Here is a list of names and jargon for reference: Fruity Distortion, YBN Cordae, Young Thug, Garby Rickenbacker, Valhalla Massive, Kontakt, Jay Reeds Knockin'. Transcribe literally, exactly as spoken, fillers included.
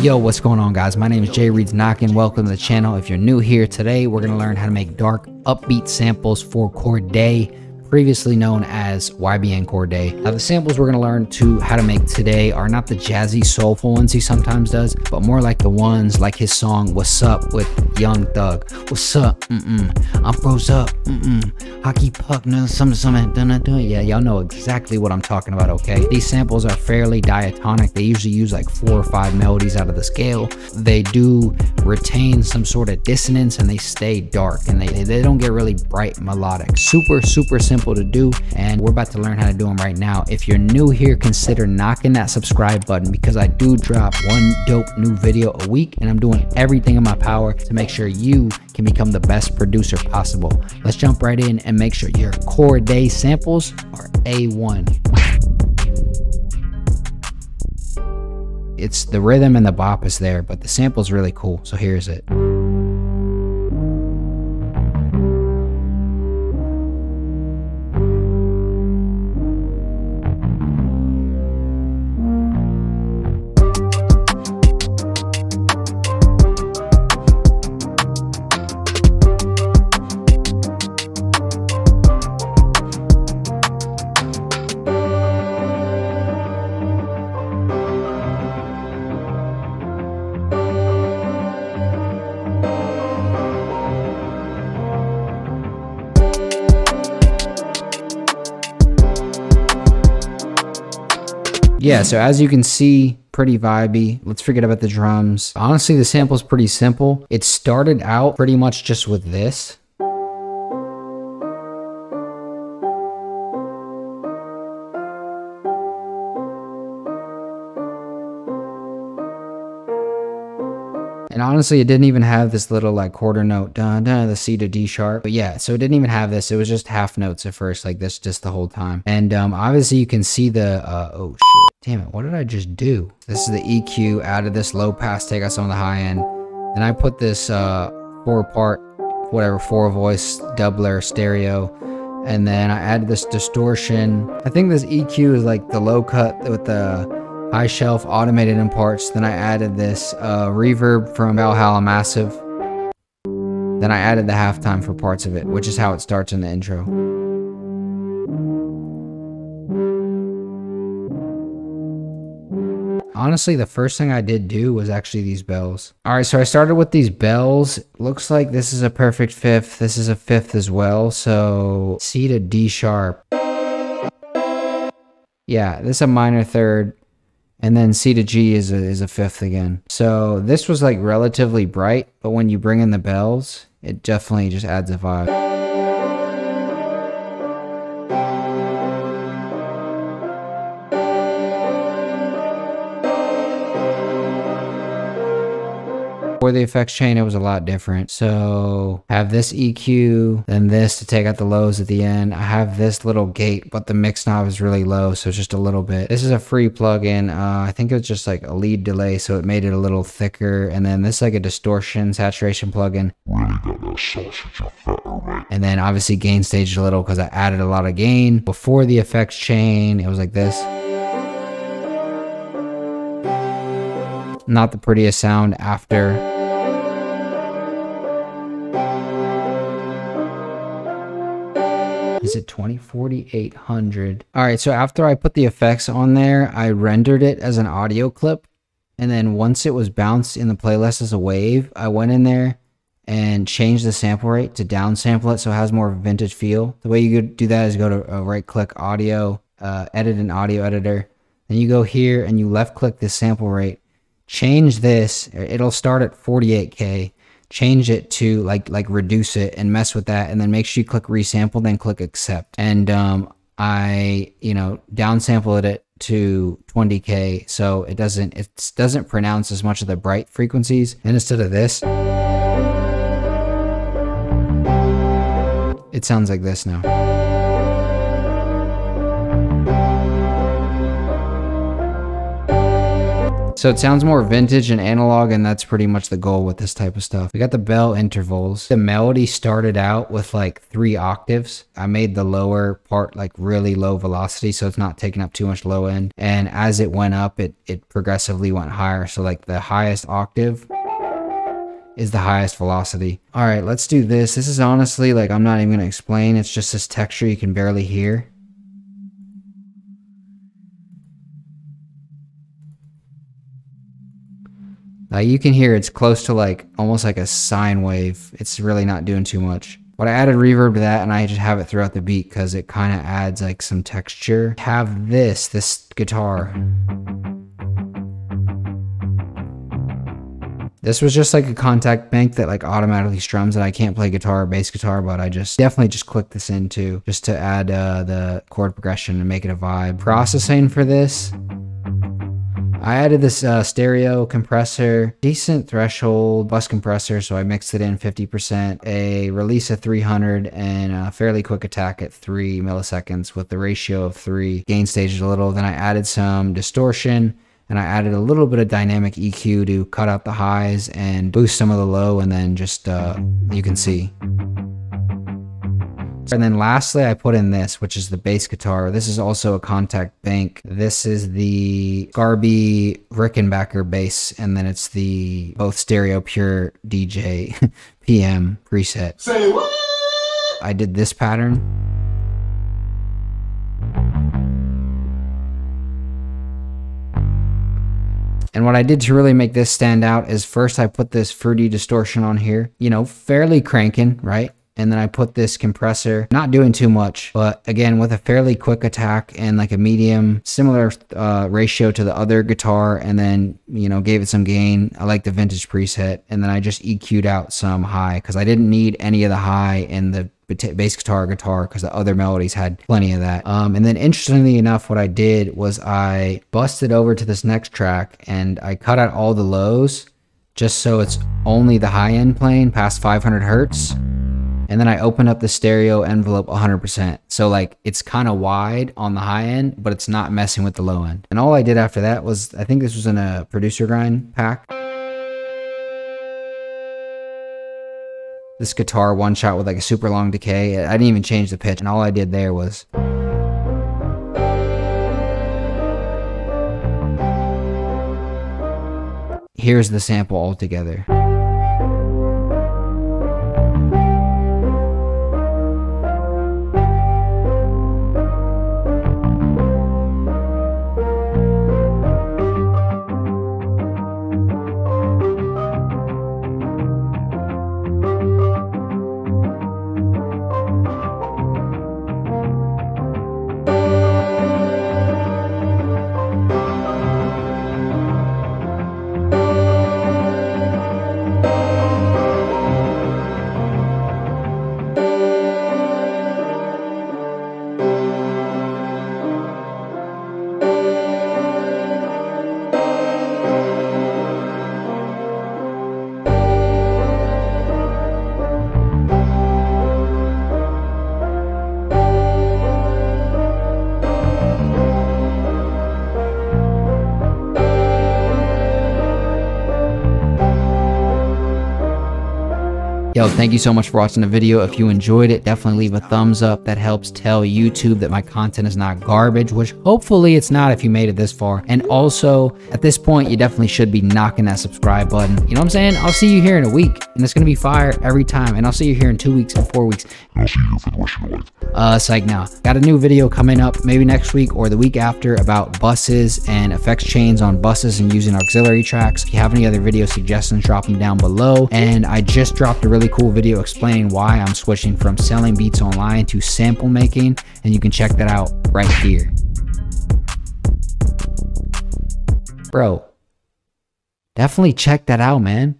Yo, what's going on, guys? My name is Jay Reeds Knockin'. Welcome to the channel. If you're new here, today we're gonna learn how to make dark upbeat samples for Cordae, previously known as Y B N Cordae. Now, the samples we're gonna learn to how to make today are not the jazzy soulful ones he sometimes does, but more like the ones like his song "What's Up" with Young Thug. What's up? Mm-mm. I'm froze up. Mm-mm. Hockey puck. No, something, something. Dun, dun, dun. Yeah, y'all know exactly what I'm talking about. Okay, these samples are fairly diatonic. They usually use like four or five melodies out of the scale. They do retain some sort of dissonance, and they stay dark, and they they don't get really bright melodic. Super, super simple to do, and we're about to learn how to do them right now. If you're new here, consider knocking that subscribe button, because I do drop one dope new video a week, and I'm doing everything in my power to make sure you can become the best producer possible. Let's jump right in and make sure your Cordae samples are A one. It's the rhythm and the bop is there, but the sample is really cool, so here's it. Yeah, so as you can see, pretty vibey. Let's forget about the drums. Honestly, the sample's pretty simple. It started out pretty much just with this. And honestly, it didn't even have this little like quarter note, dun, dun, the C to D sharp. But yeah, so it didn't even have this. It was just half notes at first, like this just the whole time. And um, obviously you can see the, uh, oh shit, damn it, what did I just do? This is the E Q out of this low pass, take out some of the high end. And I put this uh, four part, whatever, four voice, doubler, stereo. And then I added this distortion. I think this E Q is like the low cut with the high shelf automated in parts. Then I added this uh, reverb from Valhalla Massive. Then I added the halftime for parts of it, which is how it starts in the intro. Honestly, the first thing I did do was actually these bells. All right, so I started with these bells. Looks like this is a perfect fifth. This is a fifth as well. So C to D sharp. Yeah, this is a minor third. And then C to G is a, is a fifth again. So this was like relatively bright, but when you bring in the bells, it definitely just adds a vibe. For the effects chain, it was a lot different. So I have this E Q, then this to take out the lows at the end. I have this little gate, but the mix knob is really low, so it's just a little bit. This is a free plugin. Uh, I think it was just like a lead delay, so it made it a little thicker. And then this is like a distortion saturation plugin. Really got that sausage effect, right? And then obviously gain staged a little because I added a lot of gain. Before the effects chain, it was like this. Not the prettiest sound after. Is it twenty forty-eight hundred? All right, so after I put the effects on there, I rendered it as an audio clip. And then once it was bounced in the playlist as a wave, I went in there and changed the sample rate to downsample it so it has more of a vintage feel. The way you could do that is go to uh, right-click audio, uh, edit an audio editor. Then you go here and you left-click the sample rate. Change this. It'll start at forty-eight K. Change it to like like reduce it and mess with that, and then make sure you click resample, then click accept. And um I you know downsampled it to twenty K, so it doesn't it doesn't pronounce as much of the bright frequencies. And instead of this, it sounds like this now. So it sounds more vintage and analog, and that's pretty much the goal with this type of stuff. We got the bell intervals. The melody started out with like three octaves. I made the lower part like really low velocity, so it's not taking up too much low end. And as it went up, it, it progressively went higher. So like the highest octave is the highest velocity. All right, let's do this. This is honestly like, I'm not even gonna explain. It's just this texture you can barely hear. Like you can hear it's close to like, almost like a sine wave. It's really not doing too much. But I added reverb to that and I just have it throughout the beat because it kind of adds like some texture. Have this, this guitar. This was just like a Kontakt bank that like automatically strums, and I can't play guitar or bass guitar, but I just definitely just clicked this in too, just to add uh, the chord progression and make it a vibe. Processing for this, I added this uh, stereo compressor, decent threshold bus compressor, so I mixed it in fifty percent, a release of three hundred, and a fairly quick attack at three milliseconds with the ratio of three, gain staged a little. Then I added some distortion, and I added a little bit of dynamic E Q to cut out the highs and boost some of the low, and then just, uh, you can see. And then lastly, I put in this, which is the bass guitar. This is also a Kontakt bank. This is the Garby Rickenbacker bass, and then it's the both stereo pure D J P M preset. Say what? I did this pattern. And what I did to really make this stand out is first I put this Fruity Distortion on here, you know, fairly cranking, right? And then I put this compressor, not doing too much, but again, with a fairly quick attack and like a medium, similar uh, ratio to the other guitar, and then, you know, gave it some gain. I like the vintage preset. And then I just E Q'd out some high because I didn't need any of the high in the bass guitar guitar because the other melodies had plenty of that. Um, and then interestingly enough, what I did was I busted over to this next track and I cut out all the lows just so it's only the high end playing past five hundred hertz. And then I opened up the stereo envelope one hundred percent. So like it's kind of wide on the high end, but it's not messing with the low end. And all I did after that was, I think this was in a producer grind pack. This guitar one shot with like a super long decay. I didn't even change the pitch. And all I did there was. Here's the sample all together. Yo, thank you so much for watching the video. If you enjoyed it, definitely leave a thumbs up. That helps tell YouTube that my content is not garbage, which hopefully it's not if you made it this far. And also, at this point, you definitely should be knocking that subscribe button. You know what I'm saying? I'll see you here in a week, and it's gonna be fire every time. And I'll see you here in two weeks and four weeks. And I'll see you for the rest of your life. Uh, psych now. Got a new video coming up maybe next week or the week after about buses and effects chains on buses and using auxiliary tracks. If you have any other video suggestions, drop them down below. And I just dropped a really cool video explaining why I'm switching from selling beats online to sample making, and you can check that out right here. Bro, definitely check that out, man.